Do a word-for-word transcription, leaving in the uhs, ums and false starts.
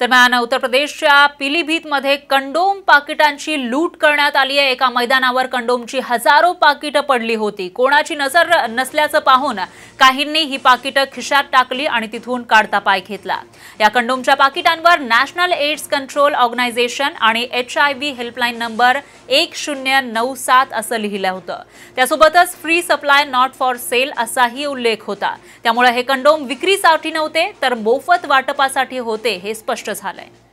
दरम्यान उत्तर प्रदेशच्या पिलीभीतमध्ये कंडोम पाकिटांची लूट करण्यात आली आहे। एका मैदानावर कंडोमची हजारो पाकिटे पडली होती। कोणाची नजर नसल्याचं पाहून काहींनी ही पाकिटे खिशात टाकली आणि तिथून काढता पाय घेतला। या कंडोमच्या पाकिटांवर नॅशनल एड्स कंट्रोल ऑर्गनायझेशन आणि H I V helpline number एक शून्य नऊ सात असं लिहिलं होतं। त्यासोबतच free supply not for sale असाही उल्लेख होता। त्यामुळे हे कंडोम विक्रीसाठी नव्हते तर मोफत वाटपासाठी होते हे स्पष्ट झालंय।